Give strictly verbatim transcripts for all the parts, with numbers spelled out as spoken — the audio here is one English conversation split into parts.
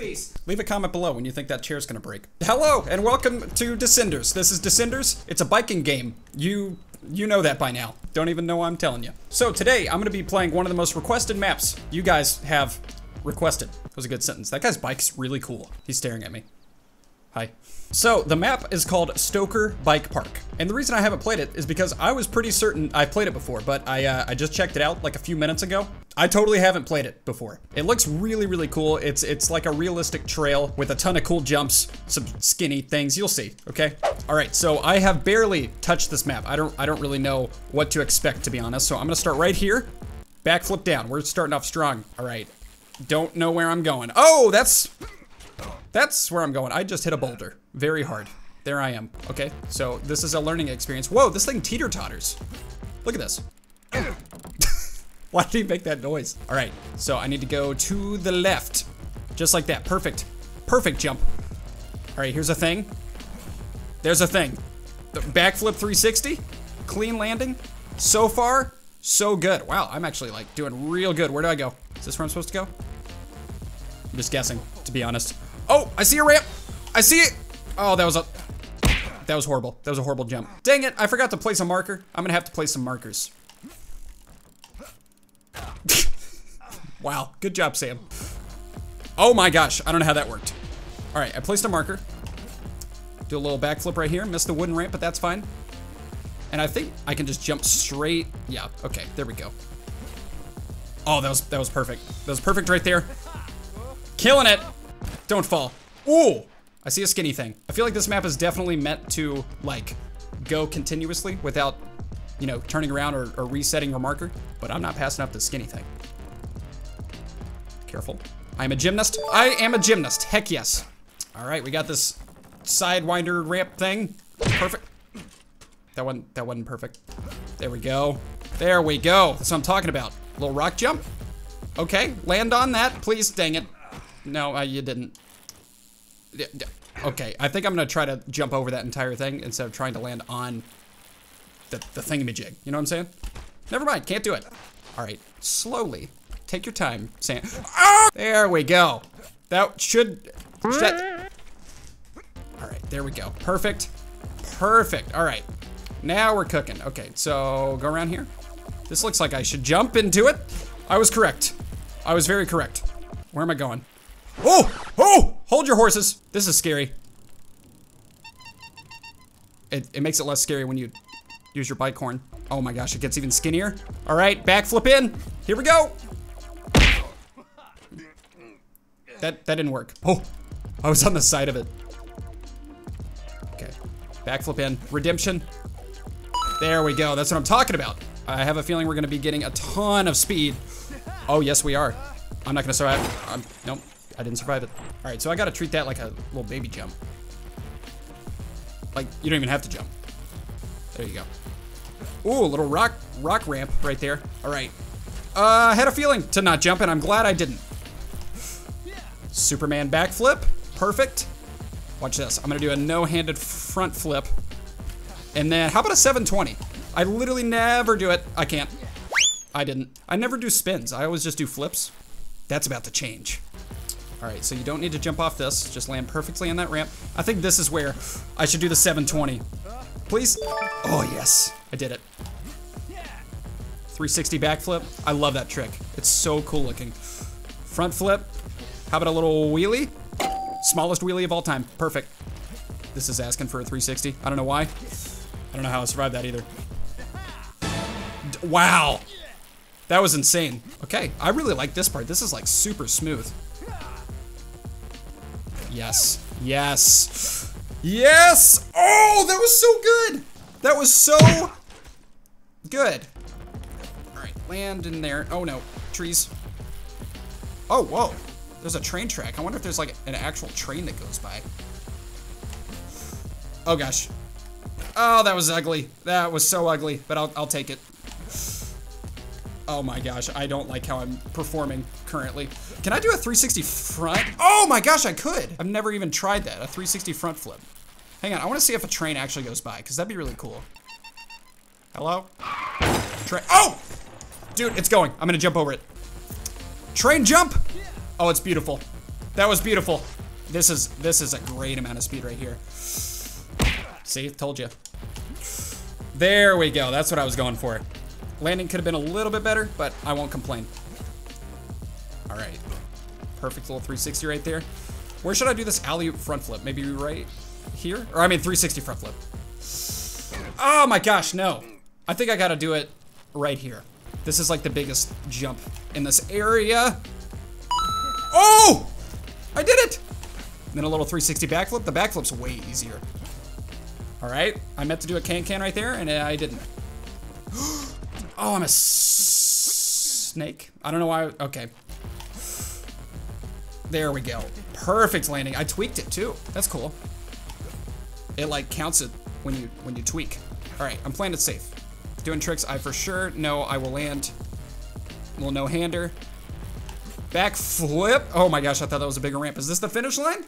face. Leave a comment below when you think that chair's gonna break. Hello, and welcome to Descenders. This is Descenders. It's a biking game. You... You know that by now. Don't even know I'm telling you. So today, I'm gonna be playing one of the most requested maps you guys have requested. That was a good sentence. That guy's bike's really cool. He's staring at me. Hi. So the map is called Stoker Bike Park. And the reason I haven't played it is because I was pretty certain I played it before, but I, uh, I just checked it out like a few minutes ago. I totally haven't played it before. It looks really, really cool. It's it's like a realistic trail with a ton of cool jumps, some skinny things. You'll see, okay? All right, so I have barely touched this map. I don't, I don't really know what to expect, to be honest. So I'm gonna start right here, backflip down. We're starting off strong. All right, don't know where I'm going. Oh, that's... That's where I'm going. I just hit a boulder very hard. There I am. Okay, so this is a learning experience. Whoa, this thing teeter-totters. Look at this. Why did he make that noise? All right, so I need to go to the left. Just like that, perfect. Perfect jump. All right, here's a thing. There's a thing. The backflip three sixty, clean landing. So far, so good. Wow, I'm actually like doing real good. Where do I go? Is this where I'm supposed to go? I'm just guessing, to be honest. Oh, I see a ramp. I see it. Oh, that was a, that was horrible. That was a horrible jump. Dang it, I forgot to place a marker. I'm gonna have to place some markers. Wow, good job, Sam. Oh my gosh, I don't know how that worked. All right, I placed a marker. Do a little backflip right here. Missed the wooden ramp, but that's fine. And I think I can just jump straight. Yeah, okay, there we go. Oh, that was, that was perfect. That was perfect right there. Killing it. Don't fall. Ooh, I see a skinny thing. I feel like this map is definitely meant to like go continuously without, you know, turning around or, or resetting your marker, but I'm not passing up the skinny thing. Careful. I'm a gymnast. I am a gymnast. Heck yes. All right, we got this sidewinder ramp thing. Perfect. That wasn't, that wasn't perfect. There we go. There we go. That's what I'm talking about. Little rock jump. Okay, land on that, please. Dang it. No, uh, you didn't. Okay, I think I'm gonna try to jump over that entire thing instead of trying to land on the, the thingamajig. You know what I'm saying? Never mind, can't do it. All right, slowly, take your time, Sam. Ah! There we go. That should, should that... All right, there we go. Perfect, perfect. All right, now we're cooking. Okay, so go around here. This looks like I should jump into it. I was correct. I was very correct. Where am I going? Oh, oh, hold your horses. This is scary. It, it makes it less scary when you use your bike horn. Oh my gosh, it gets even skinnier. All right, backflip in. Here we go. That, that didn't work. Oh, I was on the side of it. Okay, backflip in, redemption. There we go, that's what I'm talking about. I have a feeling we're gonna be getting a ton of speed. Oh, yes, we are. I'm not gonna survive, I'm, nope. I didn't survive it. All right, so I gotta treat that like a little baby jump. Like, you don't even have to jump. There you go. Ooh, a little rock rock ramp right there. All right. Uh, I had a feeling to not jump, and I'm glad I didn't. Superman backflip, perfect. Watch this, I'm gonna do a no-handed front flip. And then, how about a seven twenty? I literally never do it, I can't. I didn't, I never do spins, I always just do flips. That's about to change. All right, so you don't need to jump off this. Just land perfectly on that ramp. I think this is where I should do the seven twenty. Please. Oh, yes. I did it. three sixty backflip. I love that trick. It's so cool looking. Front flip. How about a little wheelie? Smallest wheelie of all time. Perfect. This is asking for a three sixty. I don't know why. I don't know how I survived that either. D- wow. That was insane. Okay, I really like this part. This is like super smooth. Yes, yes, yes! Oh, that was so good! That was so good. All right, land in there. Oh no, trees. Oh, whoa, there's a train track. I wonder if there's like an actual train that goes by. Oh gosh. Oh, that was ugly. That was so ugly, but I'll, I'll take it. Oh my gosh, I don't like how I'm performing currently. Can I do a three sixty front? Oh my gosh, I could. I've never even tried that, a three sixty front flip. Hang on, I wanna see if a train actually goes by, cause that'd be really cool. Hello? Train, oh! Dude, it's going, I'm gonna jump over it. Train jump! Oh, it's beautiful. That was beautiful. This is this is a great amount of speed right here. See, told you. There we go. That's what I was going for. Landing could have been a little bit better, but I won't complain. All right. Perfect little three sixty right there. Where should I do this alley-oop front flip? Maybe right here? Or I mean three sixty front flip. Oh my gosh, no. I think I gotta do it right here. This is like the biggest jump in this area. Oh! I did it! And then a little three sixty backflip. The backflip's way easier. All right, I meant to do a can-can right there, and I didn't. Oh, I'm a s snake. I don't know why, okay. There we go. Perfect landing. I tweaked it too. That's cool. It like counts it when you when you tweak. All right, I'm playing it safe. Doing tricks, I for sure know I will land. Little no-hander. Back flip. Oh my gosh, I thought that was a bigger ramp. Is this the finish line?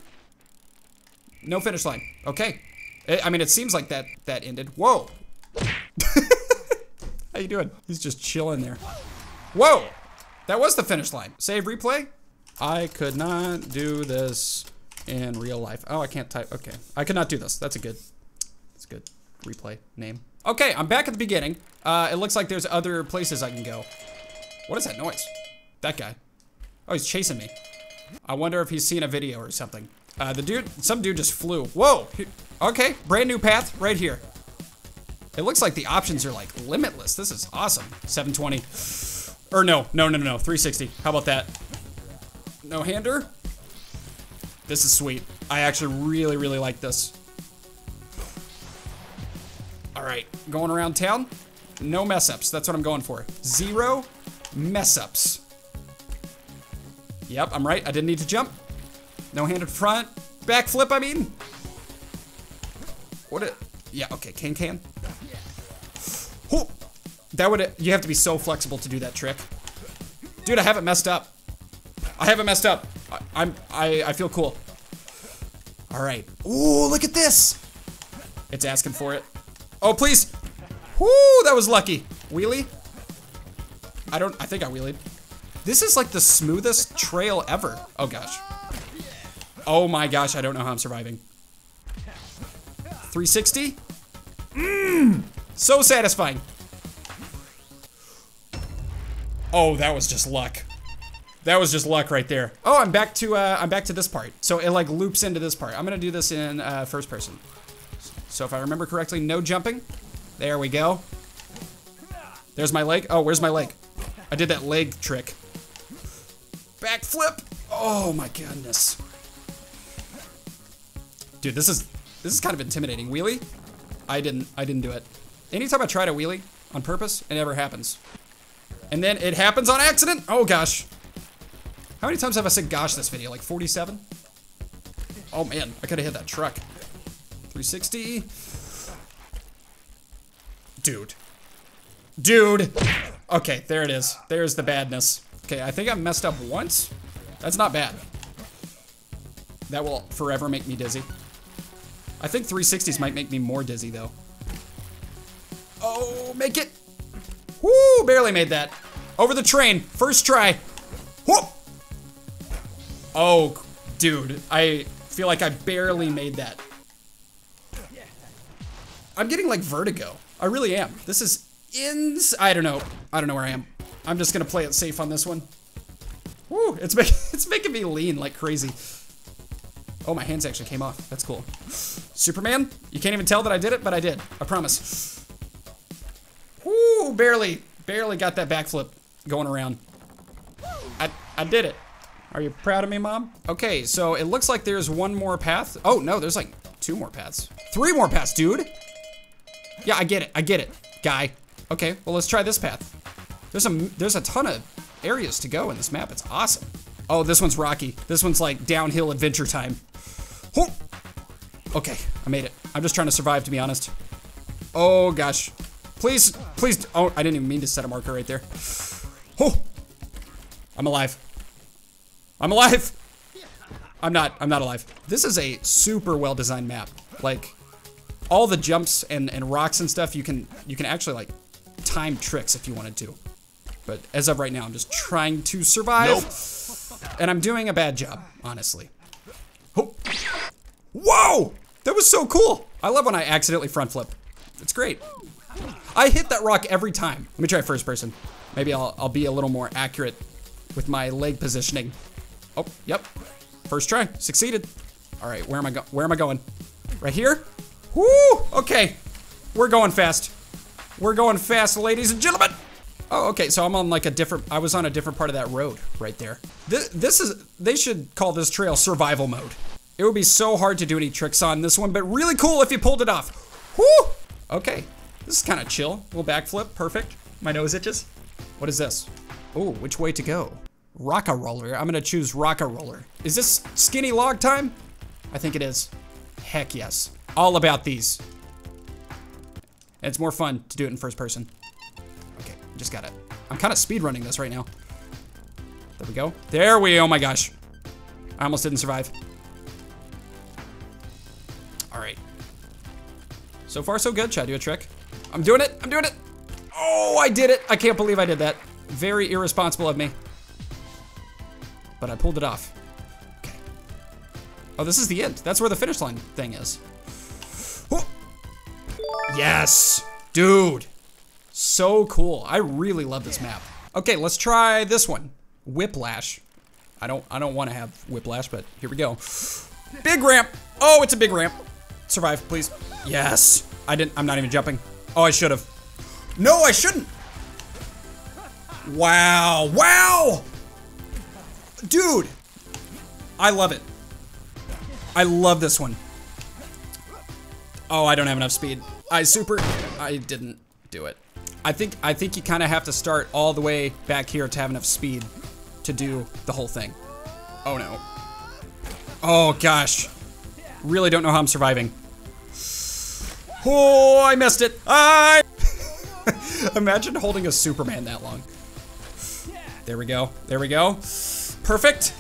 No finish line. Okay. It, I mean, it seems like that that ended. Whoa. How you doing? He's just chilling there. Whoa. That was the finish line. Save replay. I could not do this in real life. Oh, I can't type. Okay. I could not do this. That's a good, that's a good replay name. Okay, I'm back at the beginning. Uh, it looks like there's other places I can go. What is that noise? That guy. Oh, he's chasing me. I wonder if he's seen a video or something. Uh, the dude, some dude just flew. Whoa. He, okay, brand new path right here. It looks like the options are like limitless. This is awesome. seven twenty. Or no, no, no, no, three sixty. How about that? No hander. This is sweet. I actually really, really like this. All right, going around town. No mess ups. That's what I'm going for. Zero mess ups. Yep, I'm right. I didn't need to jump. No handed front. Backflip, I mean. What a, yeah, okay, can can. Oh, that would, you have to be so flexible to do that trick. Dude, I haven't messed up. I haven't messed up. I, I'm, I, I feel cool. All right. Ooh, look at this. It's asking for it. Oh, please. Whoo, that was lucky. Wheelie. I don't, I think I wheelied. This is like the smoothest trail ever. Oh gosh. Oh my gosh, I don't know how I'm surviving. three sixty? Mmm! So satisfying. Oh, that was just luck. That was just luck right there. Oh, I'm back to uh, I'm back to this part. So it like loops into this part. I'm gonna do this in uh, first person. So if I remember correctly, no jumping. There we go. There's my leg. Oh, where's my leg? I did that leg trick. Backflip. Oh my goodness. Dude, this is this is kind of intimidating. Wheelie? I didn't I didn't do it. Anytime I try to wheelie on purpose, it never happens. And then it happens on accident. Oh gosh. How many times have I said gosh this video? Like forty-seven? Oh man, I could have hit that truck. three sixty. Dude. Dude. Okay, there it is. There's the badness. Okay, I think I messed up once. That's not bad. That will forever make me dizzy. I think three sixties might make me more dizzy though. Oh, make it. Woo, barely made that. Over the train, first try. Whoop. Oh, dude, I feel like I barely made that. I'm getting like vertigo. I really am. This is ins, I don't know. I don't know where I am. I'm just gonna play it safe on this one. Woo, it's, make, it's making me lean like crazy. Oh, my hands actually came off. That's cool. Superman, you can't even tell that I did it, but I did. I promise. Woo, barely, barely got that backflip going around. I, I did it. Are you proud of me, Mom? Okay, so it looks like there's one more path. Oh, no, there's like two more paths. Three more paths, dude. Yeah, I get it. I get it, guy. Okay, well, let's try this path. There's a, there's a ton of areas to go in this map. It's awesome. Oh, this one's rocky. This one's like downhill adventure time. Oh. Okay, I made it. I'm just trying to survive, to be honest. Oh gosh, please, please. Oh, I didn't even mean to set a marker right there. Oh, I'm alive. I'm alive. I'm not, I'm not alive. This is a super well-designed map. Like all the jumps and, and rocks and stuff, you can, you can actually like time tricks if you wanted to. But as of right now, I'm just trying to survive. Nope. And I'm doing a bad job, honestly. Oh. Whoa! That was so cool! I love when I accidentally front flip. It's great. I hit that rock every time. Let me try first person. Maybe I'll, I'll be a little more accurate with my leg positioning. Oh, yep. First try, succeeded. All right, where am I go- where am I going? Right here? Woo! Okay, we're going fast. We're going fast, ladies and gentlemen. Oh, okay, so I'm on like a different, I was on a different part of that road right there. This, this is, they should call this trail survival mode. It would be so hard to do any tricks on this one, but really cool if you pulled it off. Woo! Okay, this is kind of chill. Little backflip, perfect. My nose itches. What is this? Oh, which way to go? Rock-a roller, I'm gonna choose rock-a roller. Is this skinny log time? I think it is. Heck yes, all about these. And it's more fun to do it in first person. Okay, just got it. I'm kind of speed running this right now. There we go, there we, oh my gosh. I almost didn't survive. All right, so far so good. Should I do a trick? I'm doing it, I'm doing it. Oh, I did it, I can't believe I did that. Very irresponsible of me. But I pulled it off. Okay. Oh, this is the end. That's where the finish line thing is. Oh. Yes, dude. So cool. I really love this map. Okay, let's try this one. Whiplash. I don't I don't want to have whiplash, but here we go. Big ramp. Oh, it's a big ramp. Survive, please. Yes. I didn't I'm not even jumping. Oh, I should have. No, I shouldn't. Wow. Wow. Dude, I love it. I love this one. Oh, I don't have enough speed. I super, I didn't do it. I think I think you kind of have to start all the way back here to have enough speed to do the whole thing. Oh no. Oh gosh. Really don't know how I'm surviving. Oh, I missed it. I imagine holding a Superman that long. There we go, there we go. Perfect.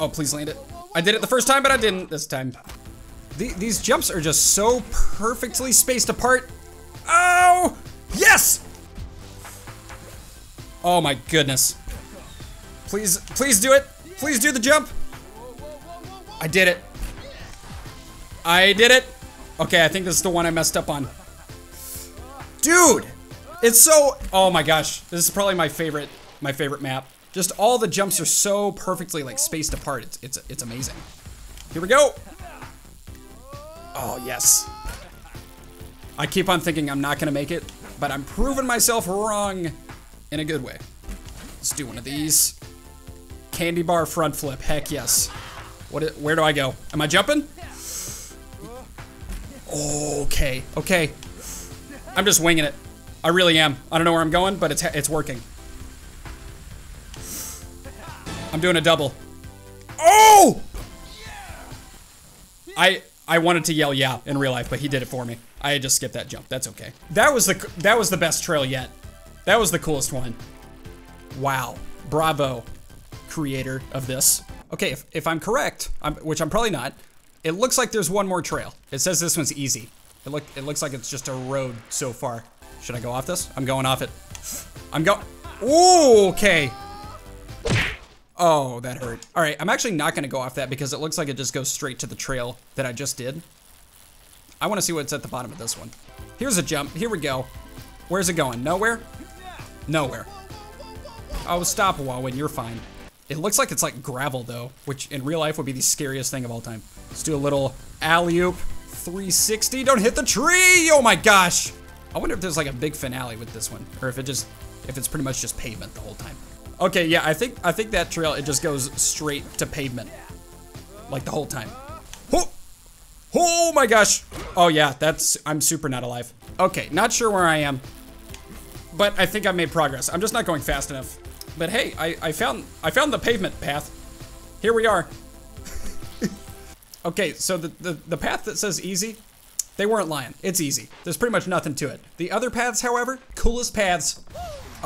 Oh, please land it. I did it the first time, but I didn't this time. The, these jumps are just so perfectly spaced apart. Oh, yes. Oh my goodness. Please, please do it. Please do the jump. I did it. I did it. Okay, I think this is the one I messed up on. Dude, it's so, oh my gosh. This is probably my favorite. My favorite map. Just all the jumps are so perfectly like spaced apart. It's it's it's amazing. Here we go. Oh yes. I keep on thinking I'm not gonna make it, but I'm proving myself wrong in a good way. Let's do one of these. Candy bar front flip. Heck yes. What? Where do I go? Am I jumping? Okay. Okay. I'm just winging it. I really am. I don't know where I'm going, but it's it's working. I'm doing a double. Oh! I I wanted to yell yeah in real life, but he did it for me. I had just skipped that jump. That's okay. That was the that was the best trail yet. That was the coolest one. Wow. Bravo, creator of this. Okay, if, if I'm correct, I'm, which I'm probably not, it looks like there's one more trail. It says this one's easy. It look it looks like it's just a road so far. Should I go off this? I'm going off it. I'm go. Ooh, okay. Oh, that hurt. All right, I'm actually not gonna go off that because it looks like it just goes straight to the trail that I just did. I wanna see what's at the bottom of this one. Here's a jump, here we go. Where's it going, nowhere? Nowhere. Oh, stop wallowing, you're fine. It looks like it's like gravel though, which in real life would be the scariest thing of all time. Let's do a little alley-oop, three sixty, don't hit the tree, oh my gosh. I wonder if there's like a big finale with this one, or if it just, if it's pretty much just pavement the whole time. Okay, yeah, I think I think that trail, it just goes straight to pavement. Like the whole time. Oh, oh my gosh. Oh yeah, that's, I'm super not alive. Okay, not sure where I am, but I think I've made progress. I'm just not going fast enough. But hey, I, I found I found the pavement path. Here we are. Okay, so the, the, the path that says easy, they weren't lying, it's easy. There's pretty much nothing to it. The other paths, however, coolest paths.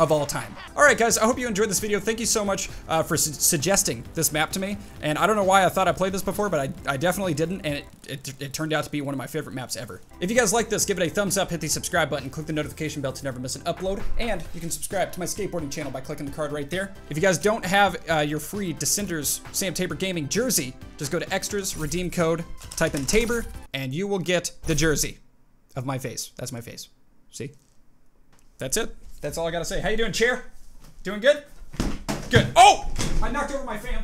of all time. All right, guys, I hope you enjoyed this video. Thank you so much uh, for su suggesting this map to me. And I don't know why I thought I played this before, but I, I definitely didn't. And it, it, it turned out to be one of my favorite maps ever. If you guys like this, give it a thumbs up, hit the subscribe button, click the notification bell to never miss an upload. And you can subscribe to my skateboarding channel by clicking the card right there. If you guys don't have uh, your free Descenders Sam Tabor Gaming jersey, just go to extras, redeem code, type in Tabor, and you will get the jersey of my face. That's my face. See? That's it. That's all I gotta say. How you doing, chair? Doing good? Good. Oh! I knocked over my fan.